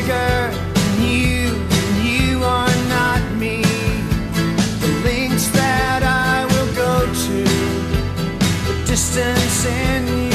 bigger than you, and you are not me. The links that I will go to, the distance in you.